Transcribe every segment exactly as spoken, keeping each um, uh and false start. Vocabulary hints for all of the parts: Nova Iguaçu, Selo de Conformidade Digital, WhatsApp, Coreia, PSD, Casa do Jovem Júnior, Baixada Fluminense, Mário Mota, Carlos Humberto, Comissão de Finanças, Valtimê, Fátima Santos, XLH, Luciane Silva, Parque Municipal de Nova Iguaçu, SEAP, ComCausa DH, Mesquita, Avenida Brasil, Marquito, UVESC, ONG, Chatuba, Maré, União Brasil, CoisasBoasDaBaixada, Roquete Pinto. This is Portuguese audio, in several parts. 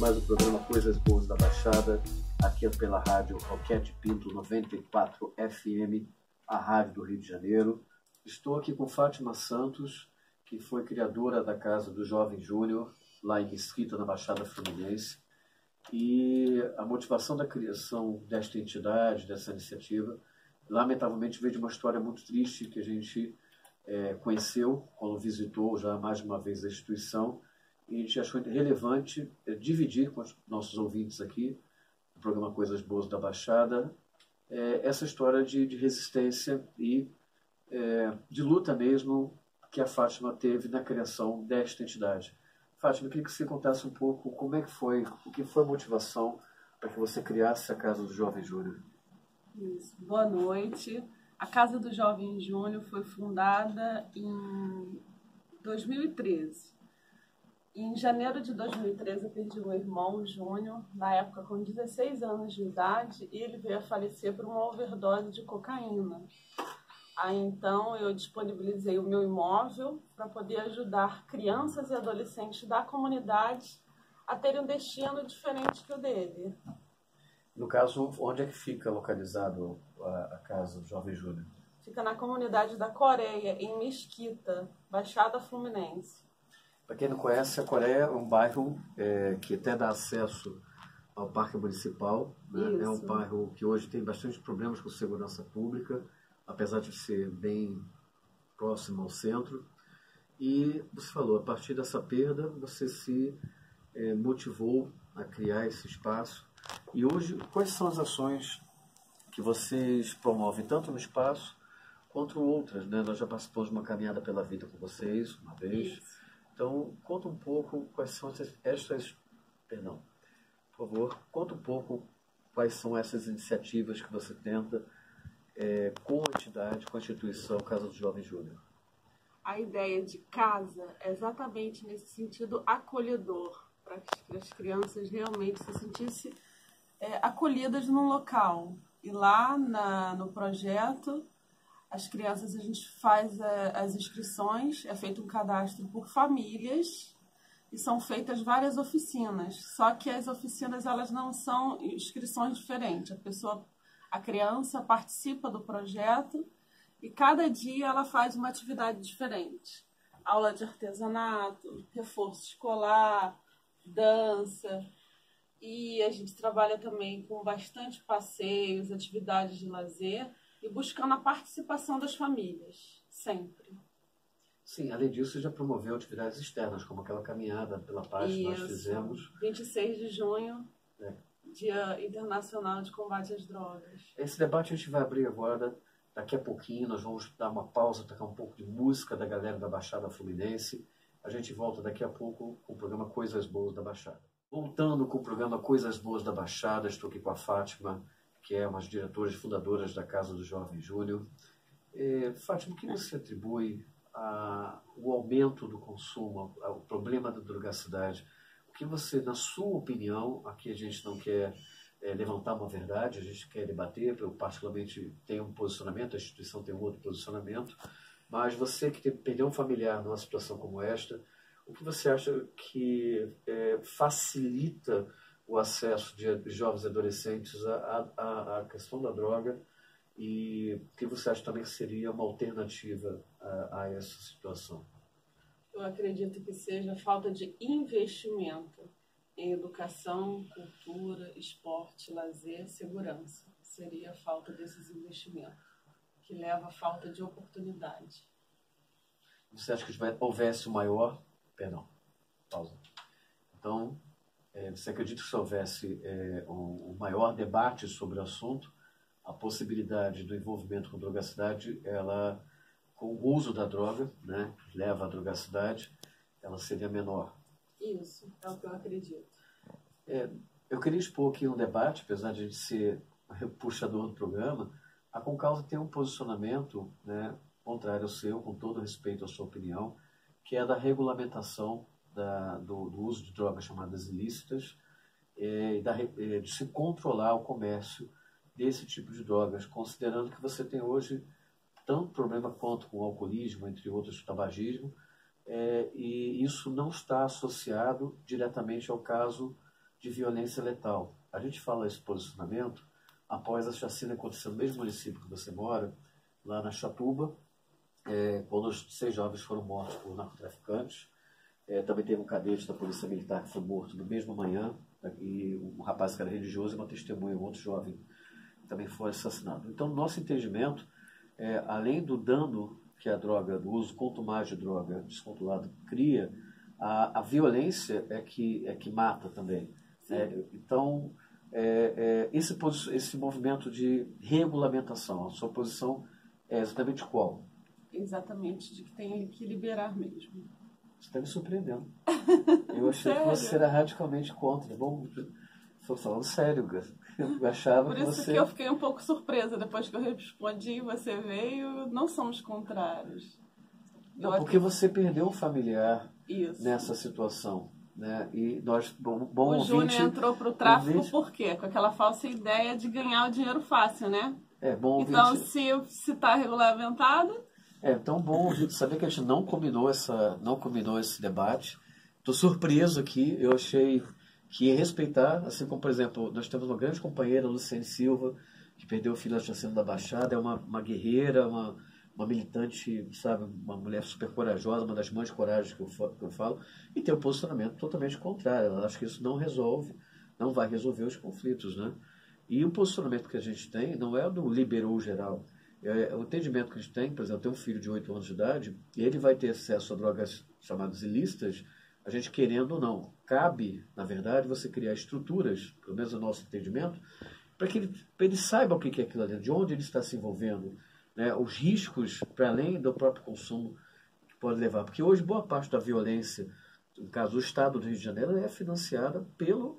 mais o programa Coisas Boas da Baixada, aqui pela rádio Roquete Pinto, noventa e quatro F M, a rádio do Rio de Janeiro. Estou aqui com Fátima Santos, que foi criadora da Casa do Jovem Júnior, lá em Mesquita, na Baixada Fluminense. E a motivação da criação desta entidade, dessa iniciativa, lamentavelmente veio de uma história muito triste que a gente é, conheceu quando visitou já mais de uma vez a instituição. E a gente achou relevante é, dividir com os nossos ouvintes aqui, o programa Coisas Boas da Baixada, é, essa história de, de resistência e é, de luta mesmo que a Fátima teve na criação desta entidade. Fátima, eu queria que você contasse um pouco como é que foi, o que foi a motivação para que você criasse a Casa do Jovem Júnior. Isso. Boa noite. A Casa do Jovem Júnior foi fundada em dois mil e treze. Em janeiro de dois mil e treze, eu perdi um irmão, Júnior, na época com dezesseis anos de idade, e ele veio a falecer por uma overdose de cocaína. Aí, então, eu disponibilizei o meu imóvel para poder ajudar crianças e adolescentes da comunidade a terem um destino diferente que o dele. No caso, onde é que fica localizado a, a Casa do Jovem Júnior? Fica na comunidade da Coreia, em Mesquita, Baixada Fluminense. Para quem não conhece, a Coreia é um bairro é, que até dá acesso ao Parque Municipal, né? É um bairro que hoje tem bastante problemas com segurança pública, apesar de ser bem próximo ao centro. E você falou, a partir dessa perda, você se é, motivou a criar esse espaço. E hoje, quais são as ações que vocês promovem, tanto no espaço quanto outras, né? Nós já participamos de uma caminhada pela vida com vocês, uma vez. Isso. Então, conta um pouco quais são essas, perdão, por favor, conta um pouco quais são essas iniciativas que você tenta é, com a entidade, com a instituição Casa do Jovem Júnior. A ideia de casa é exatamente nesse sentido acolhedor, para que as crianças realmente se sentissem é, acolhidas num local. E lá na, no projeto... As crianças, a gente faz as inscrições, é feito um cadastro por famílias e são feitas várias oficinas. Só que as oficinas, elas não são inscrições diferentes. A pessoa, a criança participa do projeto e cada dia ela faz uma atividade diferente. Aula de artesanato, reforço escolar, dança. E a gente trabalha também com bastante passeios, atividades de lazer, e buscando a participação das famílias, sempre. Sim, além disso, você já promoveu atividades externas, como aquela caminhada pela paz que nós fizemos. vinte e seis de junho, é. Dia Internacional de Combate às Drogas. Esse debate a gente vai abrir agora, daqui a pouquinho, nós vamos dar uma pausa, tocar um pouco de música da galera da Baixada Fluminense. A gente volta daqui a pouco com o programa Coisas Boas da Baixada. Voltando com o programa Coisas Boas da Baixada, estou aqui com a Fátima, que é uma das diretoras fundadoras da Casa do Jovem Júnior. É, Fátima, o que você atribui ao aumento do consumo, ao problema da drogacidade? O que você, na sua opinião, aqui a gente não quer é, levantar uma verdade, a gente quer debater, eu particularmente tenho um posicionamento, a instituição tem um outro posicionamento, mas você que perdeu um familiar numa situação como esta, o que você acha que é, facilita o acesso de jovens e adolescentes à, à, à questão da droga, e o que você acha também que seria uma alternativa a, a essa situação? Eu acredito que seja a falta de investimento em educação, cultura, esporte, lazer, segurança. Seria a falta desses investimentos, que leva à falta de oportunidade. Você acha que houvesse o maior... Perdão, pausa. Então... Você acredita que se houvesse é, um maior debate sobre o assunto, a possibilidade do envolvimento com a drogacidade, ela, com o uso da droga, né, que leva à drogacidade, ela seria menor? Isso, é o que eu acredito. É, eu queria expor aqui um debate, apesar de a gente ser puxador do programa, a Concausa tem um posicionamento, né, contrário ao seu, com todo respeito à sua opinião, que é da regulamentação Da, do, do uso de drogas chamadas ilícitas é, e da, é, de se controlar o comércio desse tipo de drogas, considerando que você tem hoje tanto problema quanto com o alcoolismo, entre outros, o tabagismo, é, e isso não está associado diretamente ao caso de violência letal. A gente fala esse posicionamento após a chacina acontecendo no mesmo município que você mora, lá na Chatuba, é, quando os seis jovens foram mortos por narcotraficantes. É, também teve um cadete da Polícia Militar que foi morto na mesma manhã, e um rapaz que era religioso e uma testemunha, um outro jovem, também foi assassinado. Então, nosso entendimento, é, além do dano que a droga, do uso contumaz de droga descontrolado cria, a, a violência é que, é que mata também. É, então, é, é, esse, esse movimento de regulamentação, a sua posição é exatamente qual? Exatamente, de que tem que liberar mesmo. Você está me surpreendendo. Eu achei que você era radicalmente contra. Bom, estou falando sério, eu achava que você... Por isso que eu fiquei um pouco surpresa. Depois que eu respondi e você veio, não somos contrários. Não, porque você perdeu um familiar nessa situação. Né? E nós, bom, bom o Júnior entrou para o tráfico ouvinte... por quê? Com aquela falsa ideia de ganhar o dinheiro fácil, né? É, bom ouvinte... Então, se está regulamentado... É tão bom ouvir, saber que a gente não combinou, essa, não combinou esse debate. Estou surpreso aqui, eu achei que ia respeitar, assim como, por exemplo, nós temos uma grande companheira, Luciane Silva, que perdeu o filho na chacina da Baixada, é uma, uma guerreira, uma, uma militante, sabe, uma mulher super corajosa, uma das mães coragem que eu, que eu falo, e tem um posicionamento totalmente contrário. Ela acha que isso não resolve, não vai resolver os conflitos, né? E o posicionamento que a gente tem não é o do liberou geral. É, o entendimento que a gente tem, por exemplo, eu tenho um filho de oito anos de idade, e ele vai ter acesso a drogas chamadas ilícitas, a gente querendo ou não. Cabe, na verdade, você criar estruturas, pelo menos o nosso entendimento, para que ele, ele saiba o que é aquilo ali, de onde ele está se envolvendo, né, os riscos para além do próprio consumo que pode levar. Porque hoje boa parte da violência, no caso do Estado do Rio de Janeiro, é financiada pelo,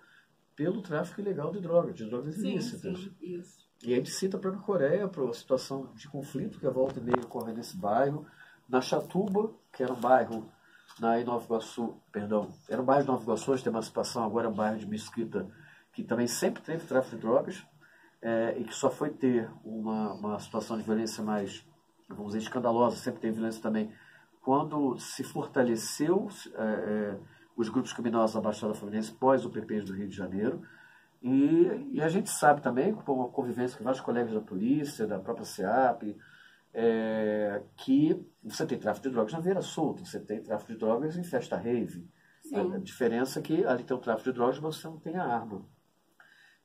pelo tráfico ilegal de drogas, de drogas sim, ilícitas. Sim, isso. E a gente cita a própria Coreia, para a situação de conflito que a volta e meia ocorre nesse bairro. Na Chatuba, que era um bairro na Nova Iguaçu, perdão, era um bairro de Nova Iguaçu, de emancipação, agora é um bairro de Mesquita, que também sempre teve tráfico de drogas, é, e que só foi ter uma, uma situação de violência mais, vamos dizer, escandalosa, sempre teve violência também, quando se fortaleceu é, é, os grupos criminosos da Baixada Fluminense pós o P P do Rio de Janeiro. E, e a gente sabe também, com uma convivência com vários colegas da polícia, da própria SEAP, é, que você tem tráfico de drogas na Vera Solta, você tem tráfico de drogas em festa rave. Sim. A diferença é que ali tem o tráfico de drogas, mas você não tem a arma.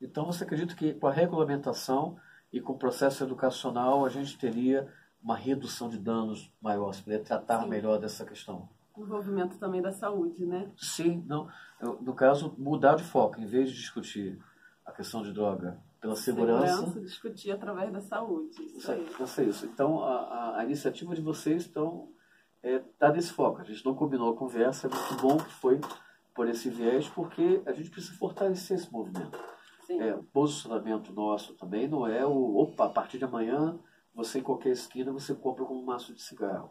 Então, você acredita que com a regulamentação e com o processo educacional, a gente teria uma redução de danos maior, se poderia tratar Sim. melhor dessa questão? Envolvimento também da saúde, né? Sim, não. Eu, no caso, mudar de foco, em vez de discutir a questão de droga pela segurança... Segurança, discutir através da saúde, isso aí. Isso é isso. Então, a, a iniciativa de vocês então, é, tá nesse foco. A gente não combinou a conversa, é muito bom que foi por esse viés, porque a gente precisa fortalecer esse movimento. Sim. É, o posicionamento nosso também não é o... Opa, a partir de amanhã, você em qualquer esquina, você compra como um maço de cigarro.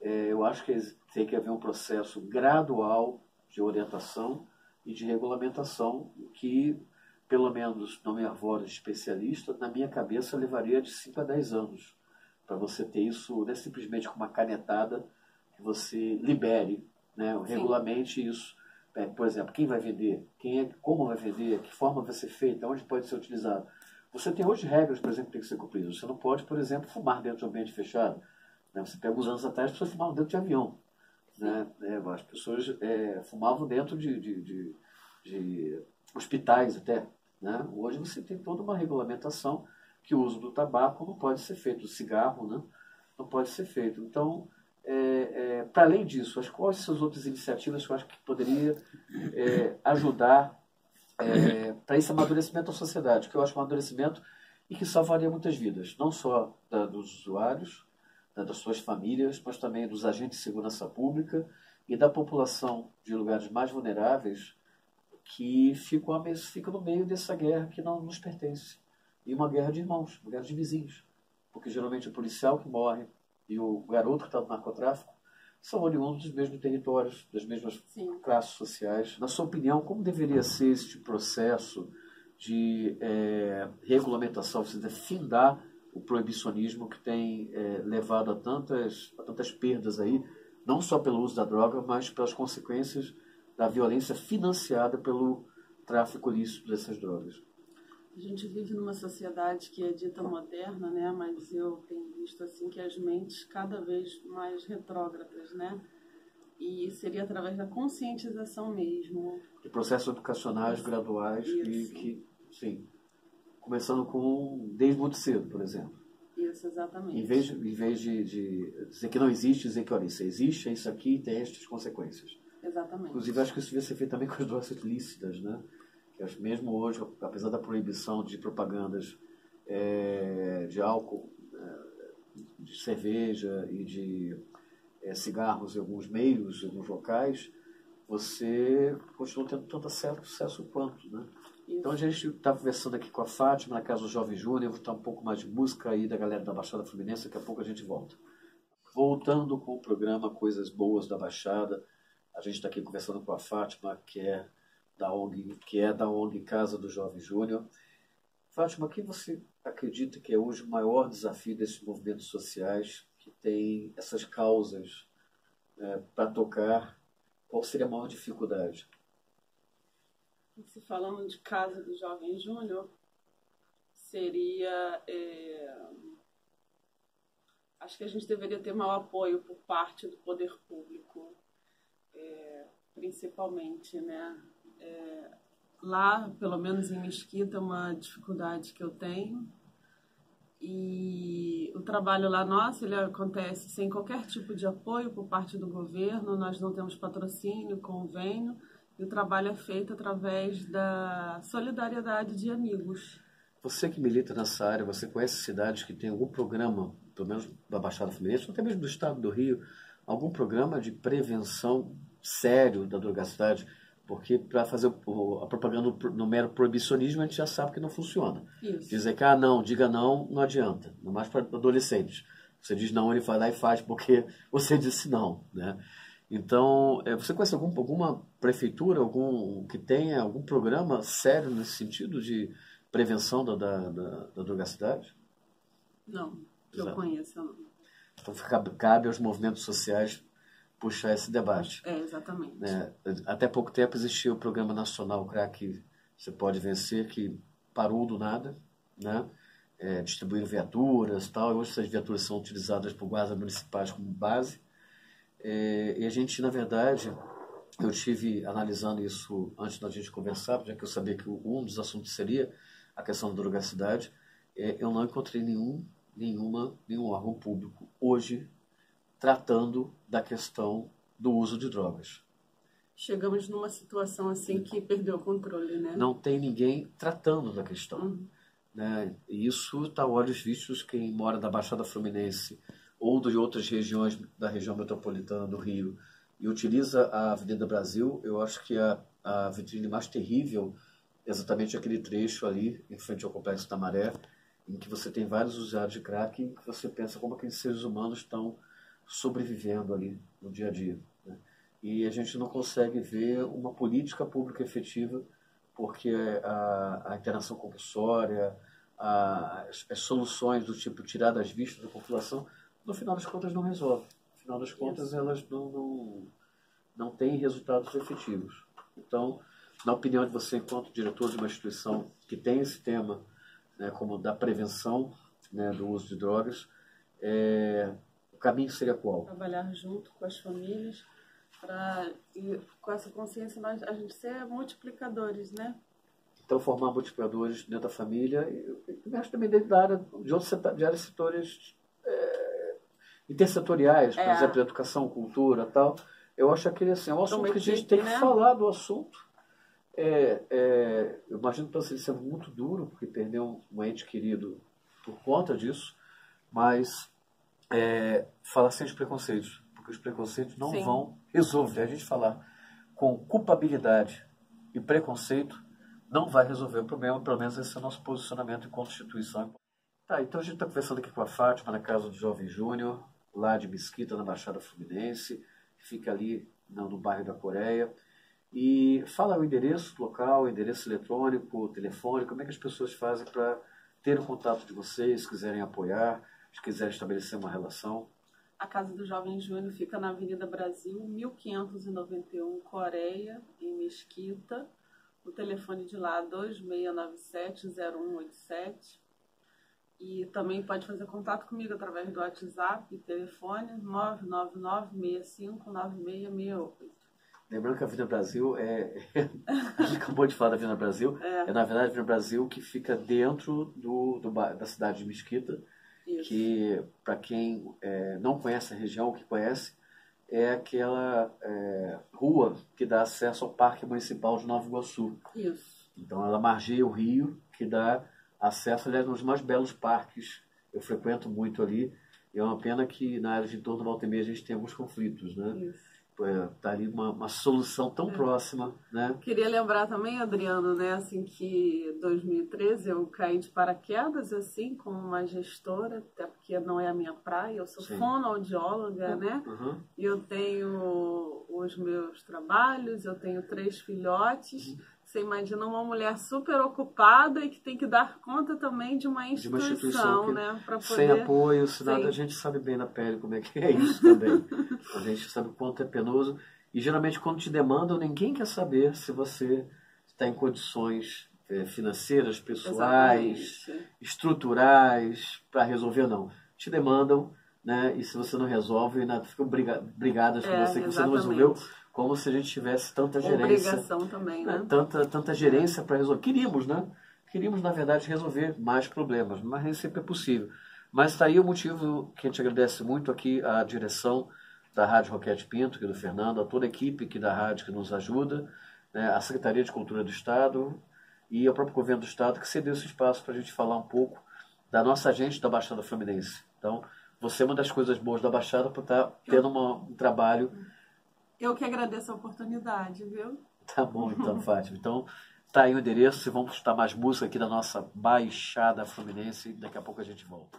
É, eu acho que tem que haver um processo gradual de orientação e de regulamentação que, pelo menos na minha voz de especialista, na minha cabeça levaria de cinco a dez anos para você ter isso, não é simplesmente com uma canetada que você libere, né, regulamente isso. É, por exemplo, quem vai vender, quem é, como vai vender, que forma vai ser feita, onde pode ser utilizado. Você tem hoje regras, por exemplo, que tem que ser cumpridas. Você não pode, por exemplo, fumar dentro de um ambiente fechado. Você pega uns anos atrás, as pessoas fumavam dentro de avião. Né? As pessoas é, fumavam dentro de, de, de, de hospitais até. Né? Hoje você tem toda uma regulamentação que o uso do tabaco não pode ser feito, do cigarro, né? Não pode ser feito. Então, é, é, para além disso, quais essas outras iniciativas que eu acho que poderia é, ajudar é, para esse amadurecimento da sociedade? Que eu acho um amadurecimento e que salvaria muitas vidas, não só da, dos usuários, das suas famílias, mas também dos agentes de segurança pública e da população de lugares mais vulneráveis que ficam fica no meio dessa guerra que não nos pertence. E uma guerra de irmãos, uma guerra de vizinhos. Porque geralmente o policial que morre e o garoto que está no narcotráfico são oriundos dos mesmos territórios, das mesmas Sim. classes sociais. Na sua opinião, como deveria ser este processo de é, regulamentação, ou seja, findar o proibicionismo que tem é, levado a tantas, a tantas perdas aí, não só pelo uso da droga, mas pelas consequências da violência financiada pelo, tráfico ilícito dessas drogas. A gente vive numa sociedade que é dita moderna, né? Mas eu tenho visto assim que as mentes cada vez mais retrógradas, né? E seria através da conscientização mesmo. De processos educacionais isso, graduais isso. e que, sim, começando com desde muito cedo, por exemplo. Isso, exatamente. Em vez de, em vez de, de dizer que não existe, dizer que olha, isso existe, é isso aqui e tem estas consequências. Exatamente. Inclusive, acho que isso devia ser feito também com as drogas ilícitas, né? Mesmo hoje, apesar da proibição de propagandas é, de álcool, de cerveja e de é, cigarros em alguns meios, em alguns locais, você continua tendo tanto acesso quanto, né? Então a gente está conversando aqui com a Fátima, na Casa do Jovem Júnior. Eu vou estar um pouco mais de música aí da galera da Baixada Fluminense, daqui a pouco a gente volta. Voltando com o programa Coisas Boas da Baixada, a gente está aqui conversando com a Fátima, que é da ONG, que é da ONG Casa do Jovem Júnior. Fátima, o que você acredita que é hoje o maior desafio desses movimentos sociais que tem essas causas é, para tocar? Qual seria a maior dificuldade? Se falando de Casa do Jovem Júnior, seria... É, acho que a gente deveria ter maior apoio por parte do poder público, é, principalmente, né? É, lá, pelo menos em Mesquita, uma dificuldade que eu tenho. E o trabalho lá nosso, ele acontece sem qualquer tipo de apoio por parte do governo, nós não temos patrocínio, convênio, e o trabalho é feito através da solidariedade de amigos. Você que milita nessa área, você conhece cidades que tem algum programa, pelo menos da Baixada Fluminense, ou até mesmo do estado do Rio, algum programa de prevenção sério da drogacidade? Porque para fazer a propaganda no mero proibicionismo, a gente já sabe que não funciona. Isso. Dizer que, ah, não, diga não, não adianta. Não mais para adolescentes. Você diz não, ele vai lá e faz, porque você disse não, né? Então, você conhece algum, alguma prefeitura, algum que tenha algum programa sério nesse sentido de prevenção da, da, da, da drogacidade? Não, que eu conheço, não. Então, cabe, cabe aos movimentos sociais puxar esse debate. É, exatamente. É, até pouco tempo existia o Programa Nacional Crack Você Pode Vencer, que parou do nada, né? É, distribuíram viaturas e tal, e hoje essas viaturas são utilizadas por guardas municipais como base. É, e a gente, na verdade, eu estive analisando isso antes da gente conversar, já que eu sabia que um dos assuntos seria a questão da drogacidade, é, eu não encontrei nenhum, nenhuma, nenhum órgão público hoje tratando da questão do uso de drogas. Chegamos numa situação assim que perdeu o controle, né? Não tem ninguém tratando da questão. Uhum. Né? E isso está a olhos vistos. Quem mora da Baixada Fluminense ou de outras regiões da região metropolitana do Rio e utiliza a Avenida Brasil, eu acho que a, a vitrine mais terrível é exatamente aquele trecho ali, em frente ao Complexo da Maré, em que você tem vários usuários de crack, em que você pensa como aqueles seres humanos estão sobrevivendo ali no dia a dia, né? E a gente não consegue ver uma política pública efetiva, porque a, a internação compulsória, a, as, as soluções do tipo tirar das vistas da população, no final das contas não resolve. No final das contas, elas não, não, não têm resultados efetivos. Então, na opinião de você, enquanto diretor de uma instituição que tem esse tema, né, como da prevenção, né, do uso de drogas, é... o caminho seria qual? Trabalhar junto com as famílias, pra, e com essa consciência nós, a gente ser multiplicadores, né? Então, formar multiplicadores dentro da família, e, e acho também dentro da área, de outros de áreas setores é, intersetoriais, por é. exemplo, educação, cultura e tal. Eu acho que assim, é um assunto então, que a gente tem, né, que falar do assunto. É, é, eu imagino que ele sendo muito duro, porque perdeu um ente querido por conta disso, mas... É, falar sem os preconceitos, porque os preconceitos não Sim. vão resolver. A gente falar com culpabilidade e preconceito não vai resolver o problema, pelo menos esse é o nosso posicionamento enquanto instituição. Tá, então a gente está conversando aqui com a Fátima, na Casa do Jovem Júnior, lá de Mesquita, na Baixada Fluminense, que fica ali no, no bairro da Coreia. E fala o endereço local, o endereço eletrônico, telefone, como é que as pessoas fazem para ter o contato de vocês, se quiserem apoiar, se quiser estabelecer uma relação. A Casa do Jovem Júnior fica na Avenida Brasil, mil quinhentos e noventa e um, Coreia, em Mesquita. O telefone de lá é dois seis nove sete, zero um oito sete. E também pode fazer contato comigo através do WhatsApp, telefone nove nove nove, seis cinco nove, seis seis oito. Lembrando que a Avenida Brasil é... a gente acabou de falar da Avenida Brasil. É, é na verdade, a Avenida Brasil que fica dentro do, do, da cidade de Mesquita. Isso. Que, para quem é, não conhece a região, que conhece, é aquela é, rua que dá acesso ao Parque Municipal de Nova Iguaçu. Isso. Então, ela margeia o rio, que dá... acesso, aliás, nos mais belos parques. Eu frequento muito ali. E é uma pena que na área de entorno do Valtimê a gente tem alguns conflitos, né? Está é, ali uma, uma solução tão é. próxima, né? Queria lembrar também, Adriano, né, assim, que em dois mil e treze eu caí de paraquedas, assim, como uma gestora, até porque não é a minha praia. Eu sou Sim. fonoaudióloga, uhum. né? Uhum. E eu tenho os meus trabalhos, eu tenho três filhotes. Uhum. Você imagina uma mulher super ocupada e que tem que dar conta também de uma instituição, de uma instituição né? Poder... Sem apoio, sem nada, a gente sabe bem na pele como é que é isso também. A gente sabe o quanto é penoso. E geralmente quando te demandam, ninguém quer saber se você está em condições é, financeiras, pessoais, Exatamente. estruturais, para resolver ou não. Te demandam, né? E se você não resolve, ainda ficam briga brigadas com é, você que exatamente. você não resolveu. Como se a gente tivesse tanta gerência. Obrigação também, né? Tanta, tanta gerência para resolver. Queríamos, né? Queríamos, na verdade, resolver mais problemas, mas nem sempre é possível. Mas está aí o motivo que a gente agradece muito aqui à direção da Rádio Roquete Pinto, que é do Fernando, a toda a equipe aqui da Rádio que nos ajuda, né? A Secretaria de Cultura do Estado e ao próprio Governo do Estado, que cedeu esse espaço para a gente falar um pouco da nossa gente da Baixada Fluminense. Então, você é uma das coisas boas da Baixada por estar tendo uma, um trabalho... Eu que agradeço a oportunidade, viu? Tá bom, então, Fátima. Então, tá aí o endereço. Vamos escutar mais música aqui da nossa Baixada Fluminense. Daqui a pouco a gente volta.